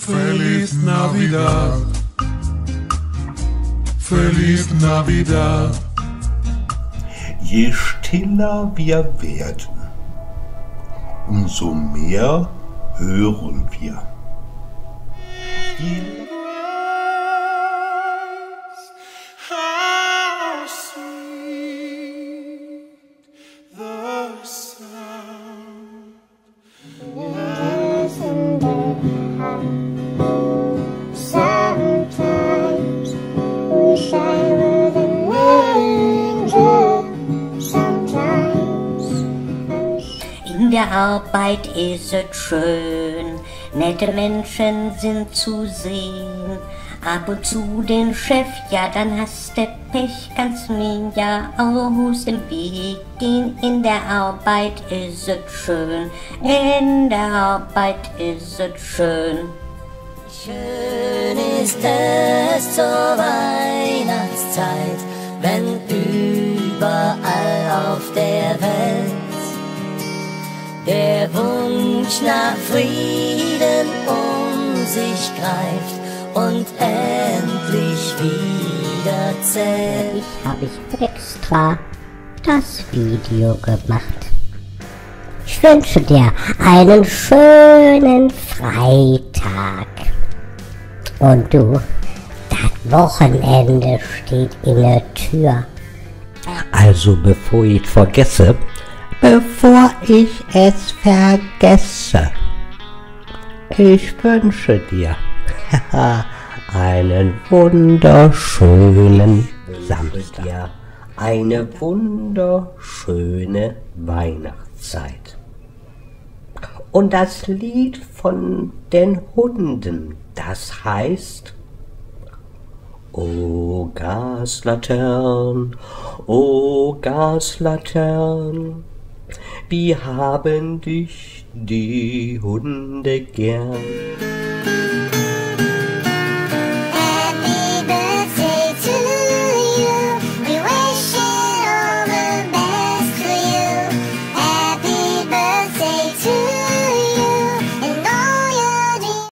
Feliz Navidad. Feliz Navidad. Je stiller wir werden, umso mehr hören wir. In der Arbeit ist es schön, nette Menschen sind zu sehen. Ab und zu den Chef, ja dann hast du Pech, kannst ihn ja aus dem Weg gehen. In der Arbeit ist es schön, in der Arbeit ist es schön. Schön ist es zur Weihnachtszeit, wenn überall auf der Welt der Wunsch nach Frieden um sich greift und endlich wieder zählt. Habe ich extra das Video gemacht. Ich wünsche dir einen schönen Freitag. Und du, das Wochenende steht in der Tür. Also bevor ich es vergesse, ich wünsche dir einen wunderschönen Samstag, eine wunderschöne Weihnachtszeit. Und das Lied von den Hunden, das heißt: O Gaslatern, wir haben dich, die Hunde, gern.